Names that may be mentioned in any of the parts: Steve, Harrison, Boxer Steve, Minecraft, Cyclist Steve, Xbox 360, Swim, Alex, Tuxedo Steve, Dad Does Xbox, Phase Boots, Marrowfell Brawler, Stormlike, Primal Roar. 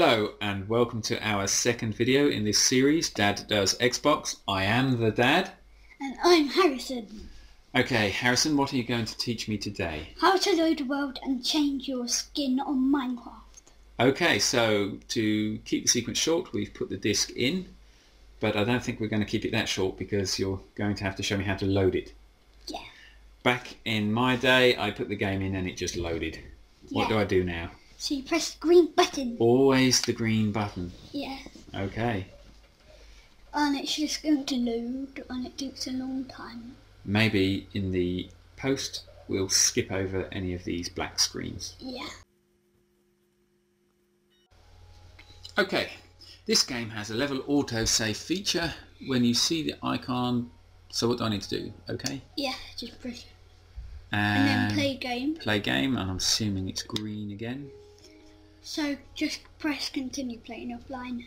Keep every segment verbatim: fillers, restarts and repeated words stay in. Hello and welcome to our second video in this series, Dad Does Xbox. I am the Dad. And I'm Harrison. Okay, Harrison, what are you going to teach me today? How to load a world and change your skin on Minecraft. Okay, so to keep the sequence short, we've put the disc in, but I don't think we're going to keep it that short because you're going to have to show me how to load it. Yeah. Back in my day, I put the game in and it just loaded. What yeah. do I do now? So you press the green button. Always the green button. Yeah. Okay. And it's just going to load and it takes a long time. Maybe in the post we'll skip over any of these black screens. Yeah. Okay. This game has a level autosave feature. When you see the icon, so what do I need to do? Okay? Yeah, just press it. And, and then play game. Play game, and I'm assuming it's green again. So just press continue playing offline.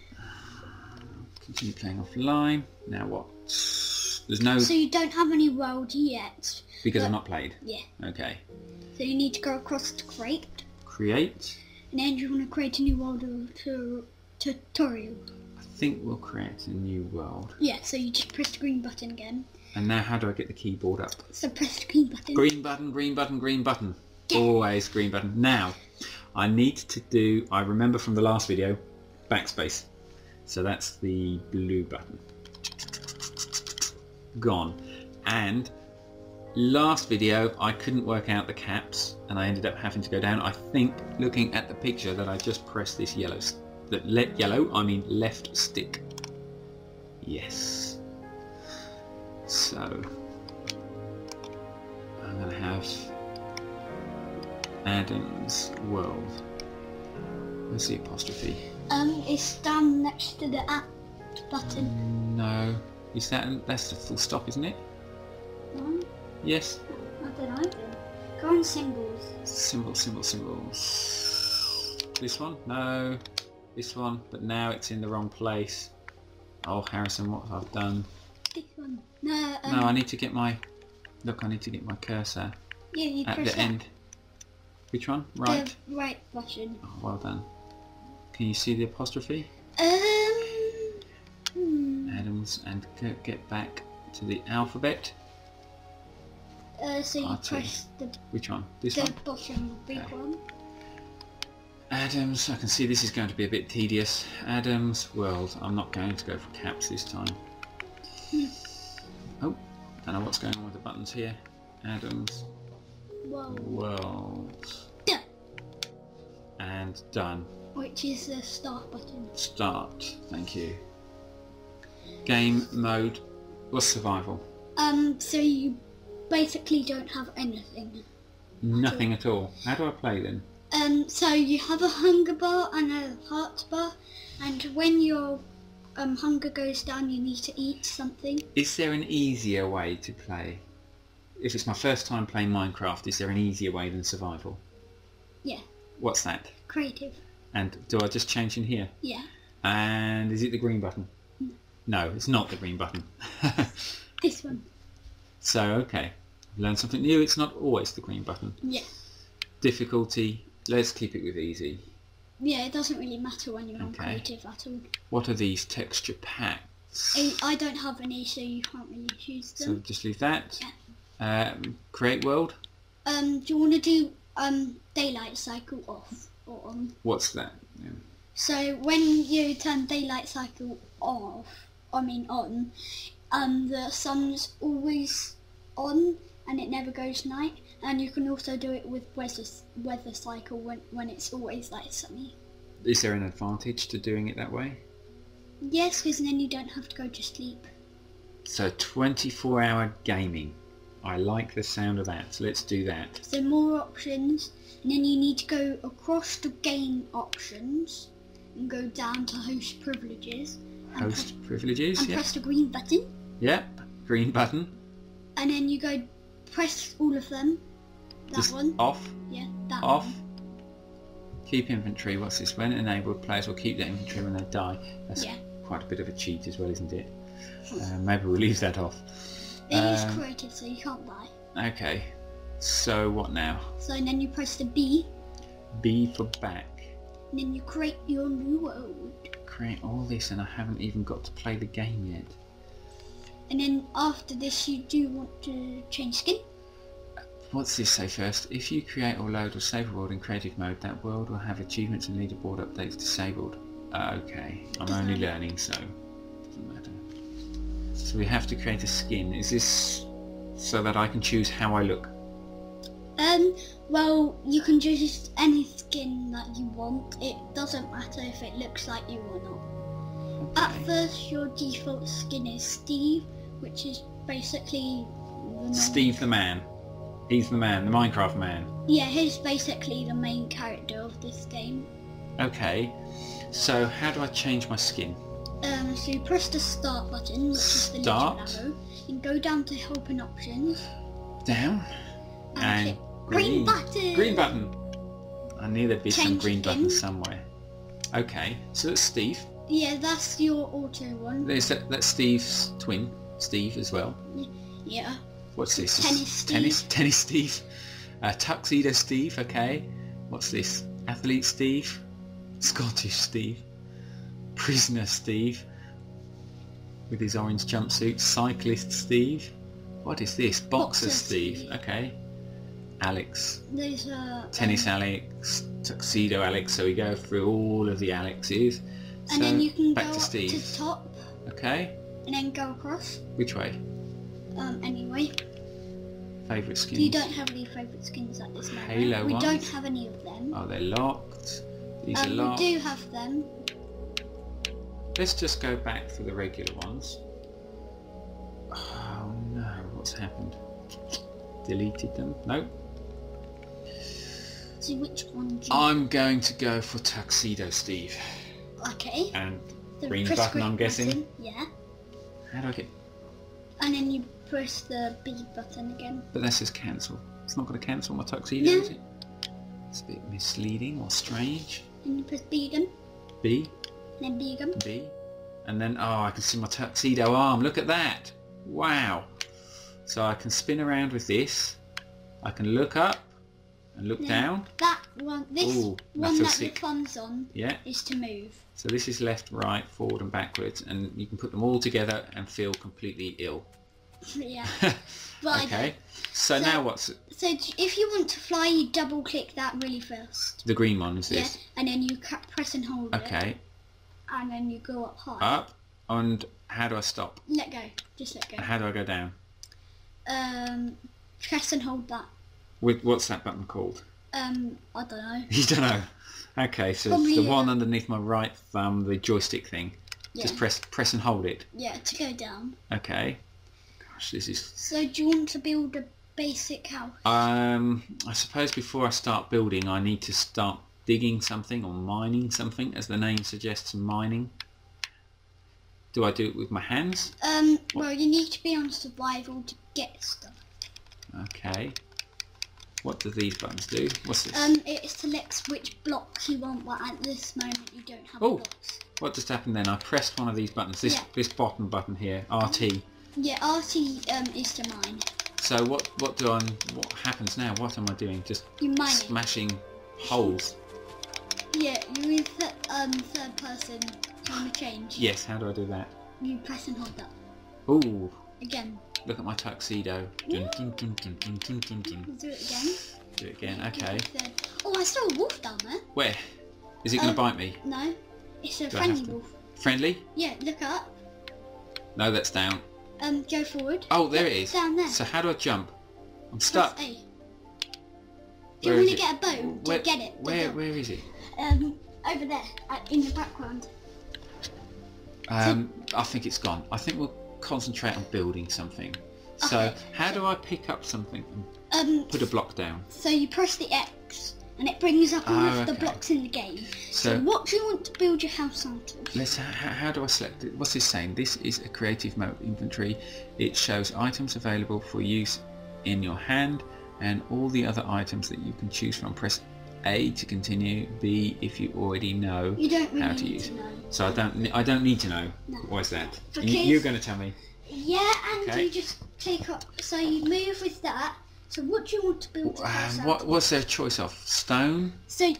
Continue playing offline. Now what? There's no... So you don't have any world yet. Because but... I've not played? Yeah. Okay. So you need to go across to create. Create. And then you want to create a new world or tutorial. I think we'll create a new world. Yeah, so you just press the green button again. And now how do I get the keyboard up? So press the green button. Green button, green button, green button. Yeah. Always green button. Now. I need to do, I remember from the last video, backspace. So that's the blue button. Gone. And last video I couldn't work out the caps and I ended up having to go down, I think, looking at the picture that I just pressed this yellow, that let yellow, I mean left stick. Yes. So, I'm going to have Adam's world. Where's the apostrophe? Um, it's down next to the at button. No, is that that's the full stop, isn't it? No. Yes. I don't know. Go on symbols. Symbols, symbols, symbols. This one? No. This one, but now it's in the wrong place. Oh, Harrison, what have I done? This one. No. Um, no, I need to get my. Look, I need to get my cursor. Yeah, you at press the that. end. Which one? Right. The right button. Oh, well done. Can you see the apostrophe? Um. Hmm. Adams and get back to the alphabet. Uh, so you R two. Press the. Which one? This the one. The bottom, big okay. one. Adams. I can see this is going to be a bit tedious. Adams World. I'm not going to go for caps this time. Hmm. Oh, don't know what's going on with the buttons here. Adams. World. World. Duh. And done. Which is the start button. Start, thank you. Game mode, what's survival? Um, so you basically don't have anything. Nothing at all. How do I play then? Um, so you have a hunger bar and a heart bar, and when your um, hunger goes down you need to eat something. Is there an easier way to play? If it's my first time playing Minecraft, is there an easier way than survival? Yeah. What's that? Creative. And do I just change in here? Yeah. And is it the green button? No. No, it's not the green button. This one. So, okay. Learn something new. It's not always the green button. Yeah. Difficulty. Let's keep it with easy. Yeah, it doesn't really matter when you're okay. on creative at all. What are these texture packs? I, I don't have any, so you can't really choose them. So just leave that. Yeah. Um, create world. Um, do you want to do um, daylight cycle off or on? What's that? Yeah. So when you turn daylight cycle off, I mean on, um, the sun's always on and it never goes night. And you can also do it with weather weather cycle when when it's always like sunny. Is there an advantage to doing it that way? Yes, because then you don't have to go to sleep. So twenty-four hour gaming. I like the sound of that, so let's do that. So more options, and then you need to go across to game options and go down to host privileges. Host press, privileges, and yeah. press the green button. Yep, green button. And then you go press all of them. That Just one. Off. Yeah, that off. one. Off. Keep inventory, what's this? When enabled, players will keep their inventory when they die. That's yeah. quite a bit of a cheat as well, isn't it? Uh, maybe we'll leave that off. It is um, creative, so you can't die. Okay, so what now? So and then you press the B. B for back. And then you create your new world. Create all this, and I haven't even got to play the game yet. And then after this, you do want to change skin. What's this say first? If you create or load or save a world in creative mode, that world will have achievements and leaderboard updates disabled. Uh, okay, I'm doesn't only matter. learning, so it doesn't matter. So we have to create a skin. Is this so that I can choose how I look? Um, well, you can choose any skin that you want. It doesn't matter if it looks like you or not. Okay. At first, your default skin is Steve, which is basically... The Steve the man. He's the man, the Minecraft man. Yeah, he's basically the main character of this game. Okay, so how do I change my skin? Um, so you press the start button, which start. is the little arrow, and go down to help and options. Down? And, and green. green button! Green button! I knew there'd be change some green button somewhere. Okay, so that's Steve. Yeah, that's your auto one. There's that, that's Steve's twin, Steve as well. Yeah. What's this? Tennis Steve. Tennis, tennis Steve. Uh, Tuxedo Steve, okay. What's this? Athlete Steve. Scottish Steve. Prisoner Steve. With his orange jumpsuit. Cyclist Steve. What is this? Boxer, Boxer Steve. Steve, okay. Alex. Those are... Tennis um, Alex. Tuxedo Alex. So we go through all of the Alexes. And so then you can back go to, Steve. to the top. Okay. And then go across. Which way? Um, anyway. Favourite skins? You don't have any favourite skins at this moment. Halo We ones. don't have any of them. Oh, they're locked. These um, are locked. We do have them. Let's just go back for the regular ones. Oh no, what's happened? Deleted them? Nope. So which one do you... I'm going to go for Tuxedo Steve. Okay. And the green button, green I'm guessing? Button. Yeah. How do I get... And then you press the B button again. But that says cancel. It's not going to cancel my tuxedo, no. is it? It's a bit misleading or strange. And you press B again. B. And then B again. B. And then, oh, I can see my tuxedo arm. Look at that. Wow. So I can spin around with this. I can look up and look no, down. That one, this Ooh, one that, that your thumb's on yeah. is to move. So this is left, right, forward and backwards, and you can put them all together and feel completely ill. Yeah. But okay. So, so now what's... So if you want to fly, you double click that really fast. The green one is this? Yeah, and then you press and hold okay. it. Okay. And then you go up high. Up, and how do I stop? Let go. Just let go. And how do I go down? Um, press and hold that. With, what's that button called? Um, I don't know. You don't know? Okay, so Probably, the one uh, underneath my right thumb, the joystick thing. Yeah. Just press press and hold it. Yeah, to go down. Okay. Gosh, this is... So do you want to build a basic house? Um, I suppose before I start building, I need to start digging something or mining something, as the name suggests, mining. Do I do it with my hands? Um, what? Well, you need to be on survival to get stuff. Okay. What do these buttons do? What's this? Um, it selects which blocks you want, but at this moment you don't have oh, blocks. What just happened then? I pressed one of these buttons. This yeah. this bottom button here, R T. Yeah, R T um, is to mine. So what what do I what happens now? What am I doing? Just smashing holes. Yeah, you're in th um third person. Time to change. Yes. How do I do that? You press and hold that. Ooh. Again. Look at my tuxedo. Dun, dun, dun, dun, dun, dun, dun, dun. Do it again. Do it again, okay. Oh, I saw a wolf down there. Where? Is it um, going to bite me? No. It's a Do friendly wolf. Friendly? Yeah, look up. No, that's down. Um, go forward. Oh, there yeah, it is. Down there. So how do I jump? I'm stuck. Press A. Do you want to get a bone? Where, get it. Where, where is it? Um, over there, in the background. Um, I think it's gone. I think we'll... concentrate on building something. Okay. So how do I pick up something and um, put a block down? So you press the X and it brings up all oh, of okay. the blocks in the game. So, so what do you want to build your house onto? Let's, how, how do I select it? What's this saying? This is a creative mode inventory. It shows items available for use in your hand and all the other items that you can choose from. Press A to continue, B if you already know you don't really how to use. To know. So I don't I don't need to know. No. Why is that? You, you're going to tell me. Yeah, and okay. you just click up. So you move with that. So what do you want to build? Um, what what's their choice of stone? So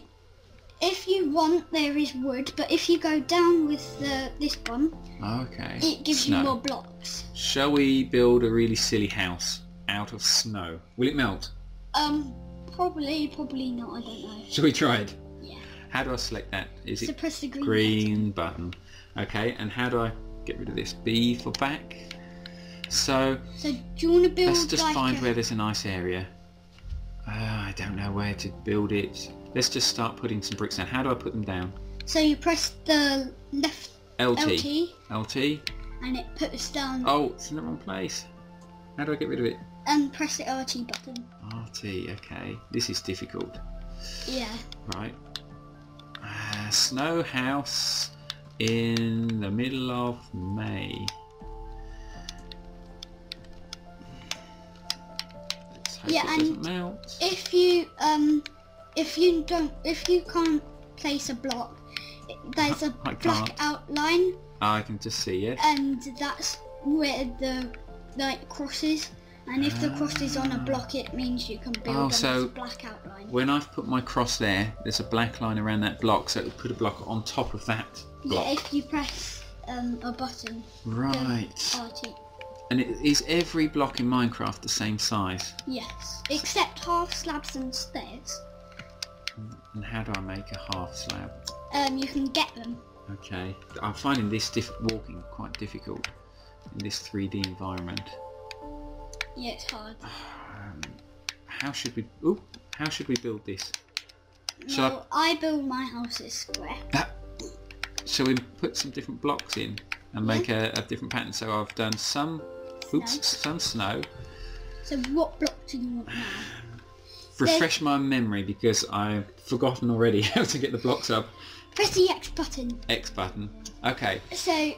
if you want, there is wood, but if you go down with the, this one, okay, it gives snow. You more blocks. Shall we build a really silly house out of snow? Will it melt? Um, probably, probably not, I don't know. Shall we try it? Yeah. How do I select that? Is so it press the green, green button. button? Okay, and how do I get rid of this? B for back. So, so do you want to build let's just like find a... where there's a nice area. Uh, I don't know where to build it. Let's just start putting some bricks down. How do I put them down? So you press the left L T. L T. L T. And it puts down. Oh, it's in the wrong place. How do I get rid of it? And press the R T button. R T, okay. This is difficult. Yeah. Right. Uh, snow house in the middle of May. Let's hope yeah, it and doesn't melt. If you um. If you don't, if you can't place a block, there's a black outline. Oh, I can just see it. And that's where the like crosses. And if uh, the cross is on a block, it means you can build oh, on so this black outline. When I've put my cross there, there's a black line around that block, so it'll put a block on top of that block. Yeah, if you press um, a button. Right. And it, is every block in Minecraft the same size? Yes, except half slabs and stairs. And how do I make a half slab? Um, you can get them. Okay, I'm finding this diff walking quite difficult in this three D environment. Yeah, it's hard. Um, how should we? Ooh, how should we build this? Shall well, I... I build my house as square. Ah, shall we put some different blocks in and make yeah. a, a different pattern? So I've done some, snow. oops, some snow. So what block do you want now? Refresh my memory because I've forgotten already how to get the blocks up. Press the X button. X button. Okay. So,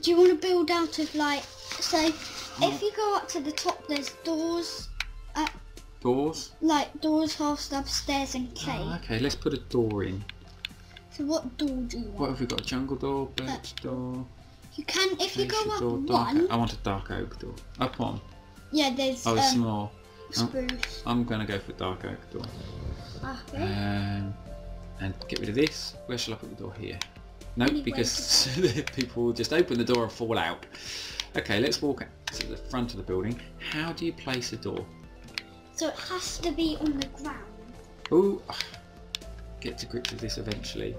do you want to build out of like... So, oh. if you go up to the top, there's doors. Uh, doors? Like doors, half slabs, stairs and cave. Oh, okay, let's put a door in. So what door do you want? What have we got? A jungle door, birch uh, door. You can, if you go up door, one... I want a dark oak door. Up one. Yeah, there's... Oh, there's um, some more. Spruce. I'm going to go for dark oak door. Okay. Um, and get rid of this. Where shall I put the door? Here? No, nope, because people will just open the door and fall out. Okay, let's walk to the front of the building. How do you place a door? So it has to be on the ground. Ooh, get to grips with this eventually.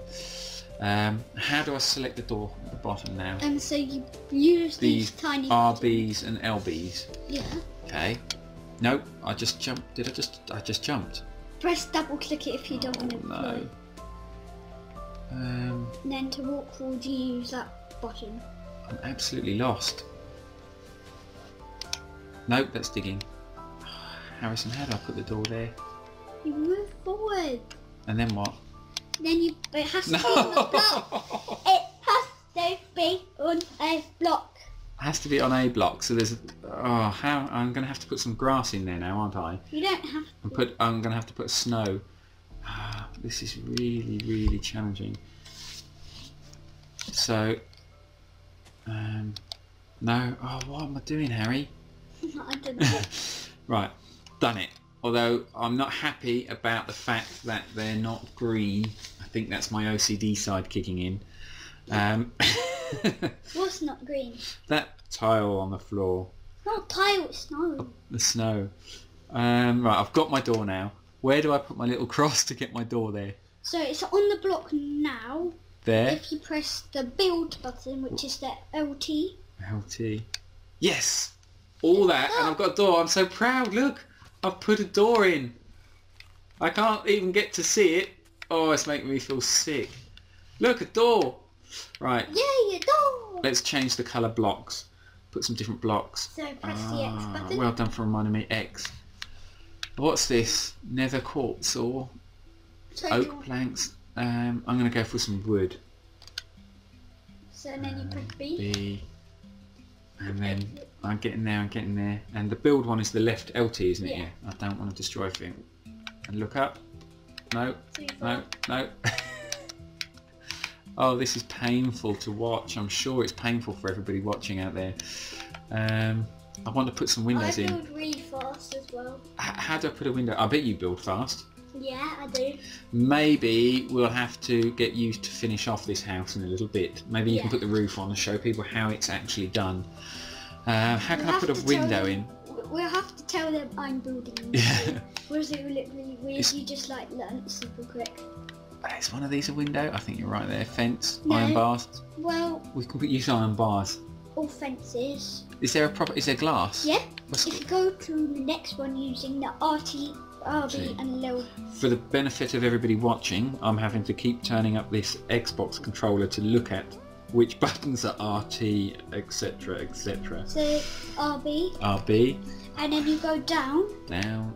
Um, how do I select the door at the bottom now? And um, so you use these, these tiny R Bs and L Bs. Yeah. Okay. Nope, I just jumped. Did I just? I just jumped. Press double click it if you don't oh, want to. No. Um, and then to walk forward, you use that button. I'm absolutely lost. Nope, that's digging. Harrison, how do I put the door there? You move forward. And then what? Then you. It has to no. be on a block. It has to be on a block. Has to be on a block, so there's a, oh how I'm gonna have to put some grass in there now, aren't I? You don't have to. And put I'm gonna have to put snow. Ah, this is really really challenging. So, um, no, oh what am I doing, Harry? I don't know. Right, done it. Although I'm not happy about the fact that they're not green. I think that's my O C D side kicking in. Um, What's not green? That tile on the floor. It's not tile, it's snow. Oh, the snow. Um, right, I've got my door now. Where do I put my little cross to get my door there? So it's on the block now. There? If you press the build button, which is the L T. L T. Yes! All that, and I've got a door. I'm so proud, look! I've put a door in. I can't even get to see it. Oh, it's making me feel sick. Look, a door! Right. Yay, a door! Let's change the colour blocks. Put some different blocks. So press ah, the X button. Well done for reminding me. X. What's this? Nether quartz or so oak door. planks? Um, I'm going to go for some wood. So and then you press B. B. And then I'm getting there, I'm getting there. And the build one is the left L T, isn't it? Yeah. I don't want to destroy everything. And look up. No. Two, no. No. Oh, this is painful to watch. I'm sure it's painful for everybody watching out there. Um, I want to put some windows in. I build in. really fast as well. H how do I put a window? I bet you build fast. Yeah, I do. Maybe we'll have to get you to finish off this house in a little bit. Maybe you yeah. can put the roof on and show people how it's actually done. Uh, how can we'll I put a window them, in? We'll have to tell them I'm building. Yeah. Whereas it will look really weird if you just like learn super quick. Is one of these a window? I think you're right there. Fence, no. Iron bars. Well, we can use iron bars. Or fences. Is there a proper? Is there glass? Yeah. What's if you go to the next one using the R T. R B and low. For the benefit of everybody watching, I'm having to keep turning up this Xbox controller to look at which buttons are R T, et cetera, et cetera. So R B. R B. And then you go down. Down.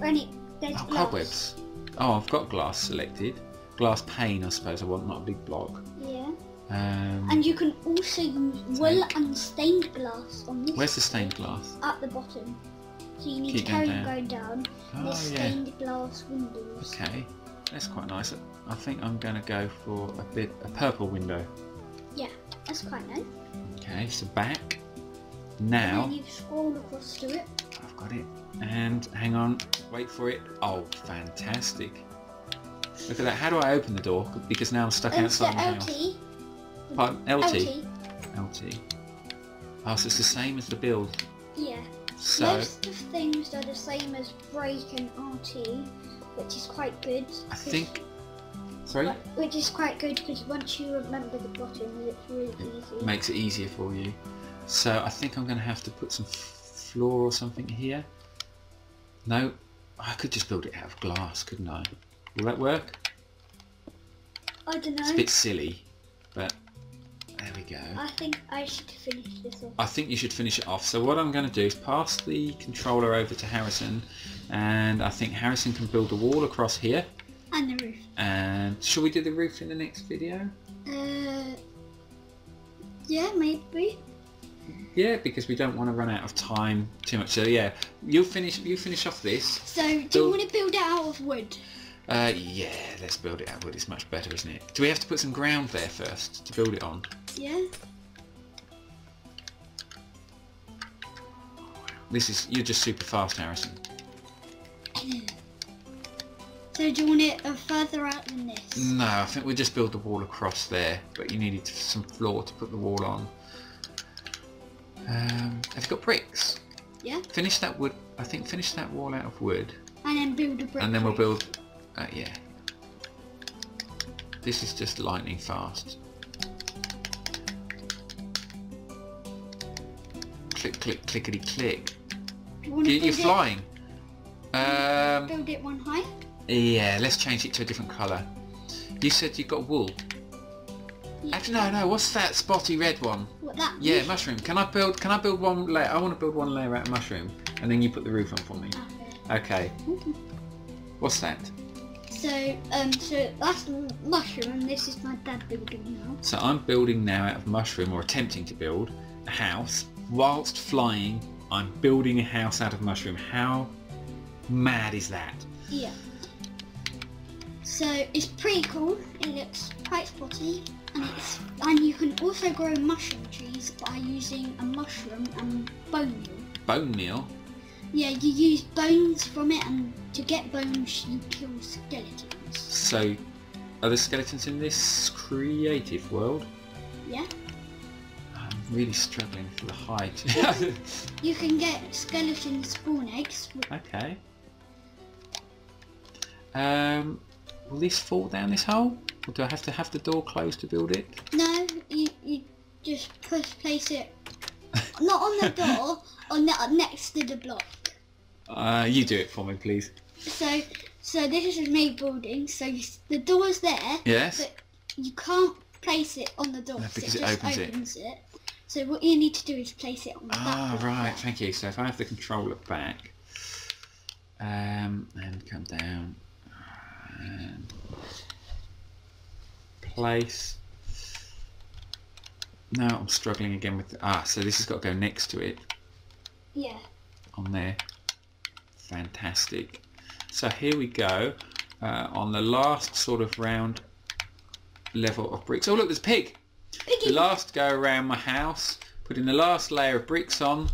And it, there's oh, glass. Cobwebs. Oh, I've got glass selected. Glass pane, I suppose. I want not a big block. Yeah. Um, and you can also use wool and stained glass on this. Where's the stained glass? At the bottom. So you need Keep to carry it going down. Oh, the stained yeah. glass windows. Okay, that's quite nice. I think I'm going to go for a bit a purple window. Yeah, that's quite nice. Okay, so back now. And then you scroll across to it. I've got it. And hang on, wait for it. Oh, fantastic! Look at that. How do I open the door? Because now I'm stuck um, outside the my L T. House. Pardon? L T. L T. L T. Oh, so it's the same as the build. Yeah. So, most of things are the same as break and R T, which is quite good. I think. Sorry. Which is quite good because once you remember the bottom, it's really easy. Makes it easier for you. So I think I'm going to have to put some floor or something here. No, I could just build it out of glass, couldn't I? Will that work? I don't know. It's a bit silly, but. There we go. I think I should finish this off. I think you should finish it off. So what I'm going to do is pass the controller over to Harrison, and I think Harrison can build a wall across here. And the roof. And shall we do the roof in the next video? Uh, yeah, maybe. Yeah, because we don't want to run out of time too much. So yeah, you'll finish. You finish off this. So do build... you want to build it out of wood? Uh, yeah, let's build it out of wood. It's much better, isn't it? Do we have to put some ground there first to build it on? Yeah. This is, you're just super fast, Harrison. So do you want it further out than this? No, I think we'll just build the wall across there, but you needed some floor to put the wall on. Um, have you got bricks? Yeah. Finish that wood, I think finish that wall out of wood. And then build a brick. And then we'll build, uh, yeah. This is just lightning fast. Click, click, clickety, click. You You're flying. It, um, build it one high. Yeah, let's change it to a different colour. You said you got wool. Yeah. Actually, no, no. What's that spotty red one? What that? Yeah, mushroom. mushroom. Can I build? Can I build one layer? I want to build one layer out of mushroom, and then you put the roof on for me. Okay. okay. What's that? So, um, so that's mushroom, and this is my dad building now. So I'm building now out of mushroom, or attempting to build a house. Whilst flying, I'm building a house out of mushroom. How mad is that? Yeah. So it's pretty cool. It looks quite spotty, and it's, and you can also grow mushroom trees by using a mushroom and bone meal. Bone meal? Yeah, you use bones from it, and to get bones, you kill skeletons. So, are there skeletons in this creative world? Yeah. Really struggling for the height. You can get skeleton spawn eggs. Okay. Um, will this fall down this hole? Or do I have to have the door closed to build it? No, you, you just push place it. Not on the door, on the uh, next to the block. Uh, you do it for me, please. So, so this is me building. So you, the door's there. Yes. But you can't place it on the door no, because it, it just opens, opens it. it. So what you need to do is place it on the back. Ah, right, thank you. So if I have the controller back, um, and come down, and place. No, I'm struggling again with, the, ah, so this has got to go next to it. Yeah. On there. Fantastic. So here we go, uh, on the last sort of round level of bricks. Oh look, there's a pig! Piggy. The last go around my house, putting the last layer of bricks on,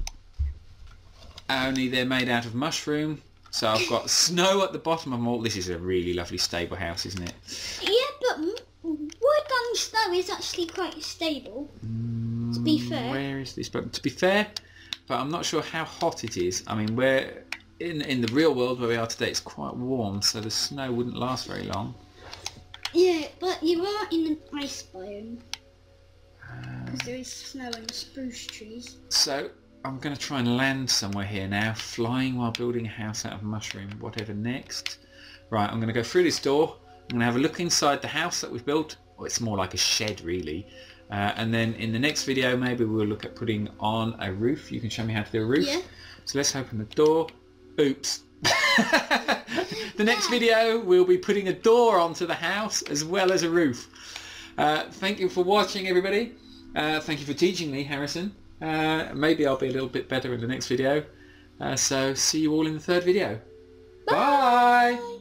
only they're made out of mushroom, So I've got snow at the bottom of all. This is a really lovely stable house, isn't it? Yeah, but wood and snow is actually quite stable, mm, to be fair. Where is this? But to be fair, but I'm not sure how hot it is. I mean, we're in, in the real world where we are today, it's quite warm, so the snow wouldn't last very long. Yeah, but you are in an ice biome. Because there is snow and spruce trees. So, I'm going to try and land somewhere here now. Flying while building a house out of mushroom. Whatever next. Right, I'm going to go through this door. I'm going to have a look inside the house that we've built. Well, it's more like a shed, really. Uh, and then in the next video, maybe we'll look at putting on a roof. You can show me how to do a roof. Yeah. So let's open the door. Oops. The next video, we'll be putting a door onto the house as well as a roof. Uh, thank you for watching, everybody. Uh, thank you for teaching me, Harrison. Uh, maybe I'll be a little bit better in the next video. Uh, so see you all in the third video. Bye! Bye.